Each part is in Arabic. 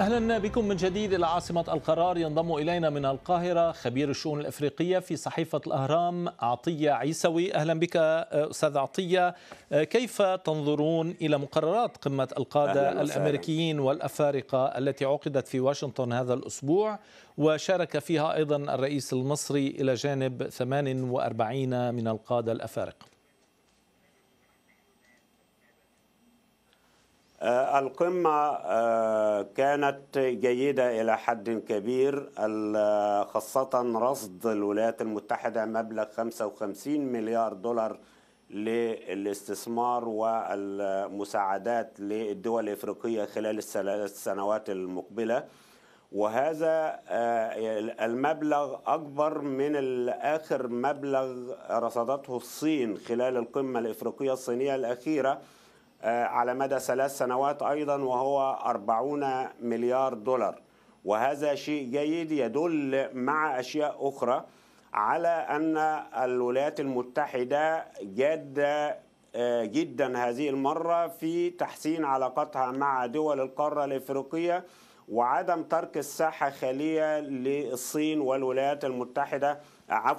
أهلا بكم من جديد إلى عاصمة القرار. ينضم إلينا من القاهرة خبير الشؤون الأفريقية في صحيفة الأهرام عطية عيسوي. أهلا بك أستاذ عطية. كيف تنظرون إلى مقررات قمة القادة الأمريكيين والأفارقة التي عقدت في واشنطن هذا الأسبوع وشارك فيها أيضا الرئيس المصري إلى جانب 48 من القادة الأفارقة؟ القمة كانت جيدة إلى حد كبير، خاصة رصد الولايات المتحدة مبلغ 55 مليار دولار للاستثمار والمساعدات للدول الإفريقية خلال السنوات المقبلة، وهذا المبلغ أكبر من آخر مبلغ رصدته الصين خلال القمة الإفريقية الصينية الأخيرة على مدى 3 سنوات أيضا، وهو 40 مليار دولار. وهذا شيء جيد يدل مع أشياء أخرى على أن الولايات المتحدة جادة جدا هذه المرة في تحسين علاقتها مع دول القارة الإفريقية وعدم ترك الساحة خالية للصين والولايات المتحدة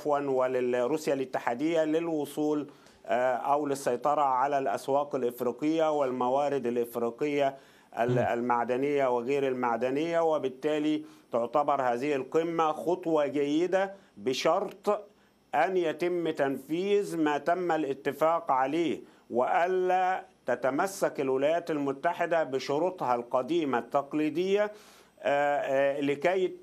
ولروسيا الاتحادية للوصول أو للسيطرة على الأسواق الإفريقية والموارد الإفريقية المعدنية وغير المعدنية. وبالتالي تعتبر هذه القمة خطوة جيدة بشرط أن يتم تنفيذ ما تم الاتفاق عليه، وألا تتمسك الولايات المتحدة بشروطها القديمة التقليدية لكي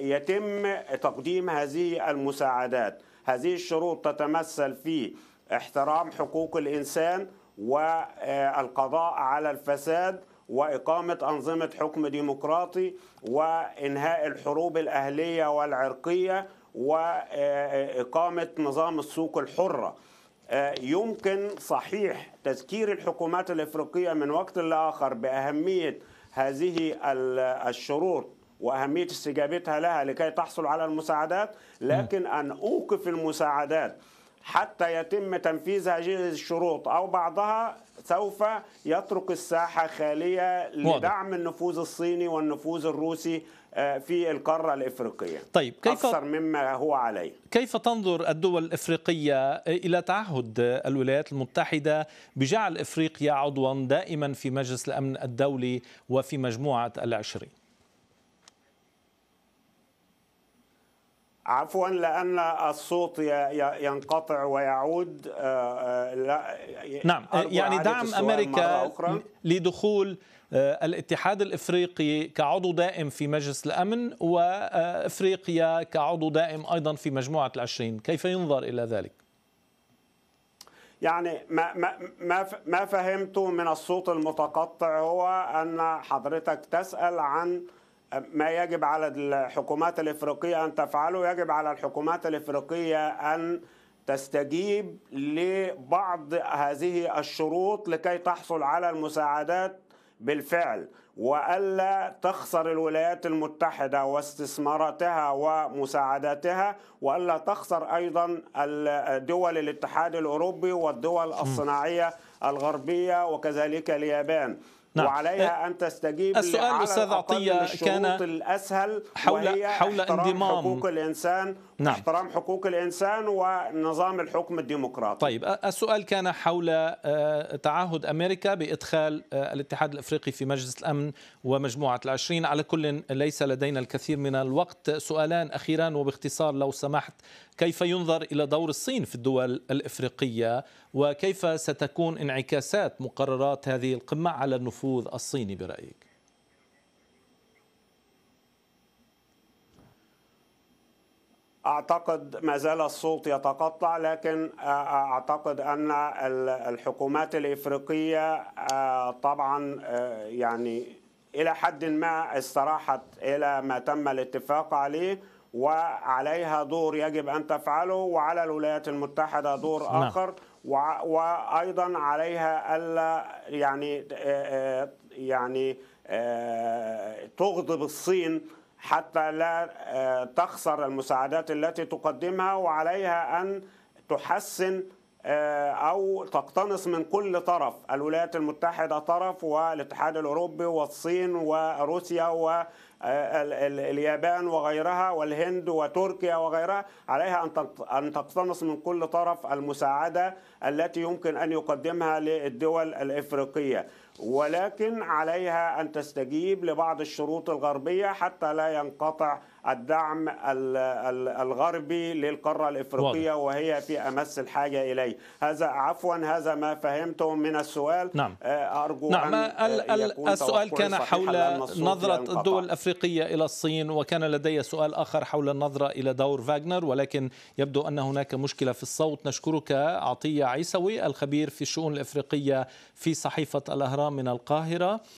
يتم تقديم هذه المساعدات. هذه الشروط تتمثل في احترام حقوق الإنسان والقضاء على الفساد وإقامة أنظمة حكم ديمقراطي وإنهاء الحروب الأهلية والعرقية وإقامة نظام السوق الحرة. يمكن صحيح تذكير الحكومات الإفريقية من وقت لآخر بأهمية هذه الشروط وأهمية استجابتها لها لكي تحصل على المساعدات، لكن أن أوقف المساعدات حتى يتم تنفيذ هذه الشروط أو بعضها سوف يترك الساحة خالية لدعم النفوذ الصيني والنفوذ الروسي في القارة الإفريقية. طيب، أكثر مما هو عليه. كيف تنظر الدول الإفريقية إلى تعهد الولايات المتحدة بجعل إفريقيا عضوا دائما في مجلس الأمن الدولي وفي مجموعة ال20؟ عفوا، لأن الصوت ينقطع ويعود. نعم، يعني دعم أمريكا لدخول الاتحاد الإفريقي كعضو دائم في مجلس الأمن وإفريقيا كعضو دائم أيضا في مجموعة ال20، كيف ينظر إلى ذلك؟ يعني ما فهمته من الصوت المتقطع هو أن حضرتك تسأل عن ما يجب على الحكومات الإفريقية أن تفعله. يجب على الحكومات الإفريقية أن تستجيب لبعض هذه الشروط لكي تحصل على المساعدات بالفعل، وألا تخسر الولايات المتحدة واستثماراتها ومساعداتها، وألا تخسر أيضا دول الاتحاد الأوروبي والدول الصناعية الغربية وكذلك اليابان. نعم. وعليها أن تستجيب على الشروط الأسهل وهي احترام حقوق الإنسان ونظام الحكم الديمقراطي. طيب، السؤال كان حول تعهد أمريكا بإدخال الاتحاد الأفريقي في مجلس الأمن ومجموعة ال20. على كل، ليس لدينا الكثير من الوقت. سؤالان أخيران وباختصار لو سمحت، كيف ينظر إلى دور الصين في الدول الإفريقية وكيف ستكون انعكاسات مقررات هذه القمة على النفوذ الصيني برأيك؟ أعتقد ما زال الصوت يتقطع، لكن أعتقد أن الحكومات الإفريقية طبعا يعني إلى حد ما استراحت إلى ما تم الاتفاق عليه، وعليها دور يجب أن تفعله، وعلى الولايات المتحدة دور آخر، وأيضا عليها ألا يعني تغضب الصين حتى لا تخسر المساعدات التي تقدمها، وعليها أن تحسن أو تقتنص من كل طرف، الولايات المتحدة طرف والاتحاد الأوروبي والصين وروسيا واليابان وغيرها والهند وتركيا وغيرها، عليها أن تقتنص من كل طرف المساعدة التي يمكن أن يقدمها للدول الإفريقية، ولكن عليها أن تستجيب لبعض الشروط الغربية حتى لا ينقطع الدعم الغربي للقارة الإفريقية وهي في أمس الحاجة إليه. هذا هذا ما فهمته من السؤال. نعم. أرجو أن يكون السؤال كان حول نظرة الدول الأفريقية إلى الصين، وكان لدي سؤال آخر حول النظرة إلى دور فاغنر، ولكن يبدو أن هناك مشكلة في الصوت. نشكرك عطية عيسوي الخبير في الشؤون الإفريقية في صحيفة الأهرام من القاهرة.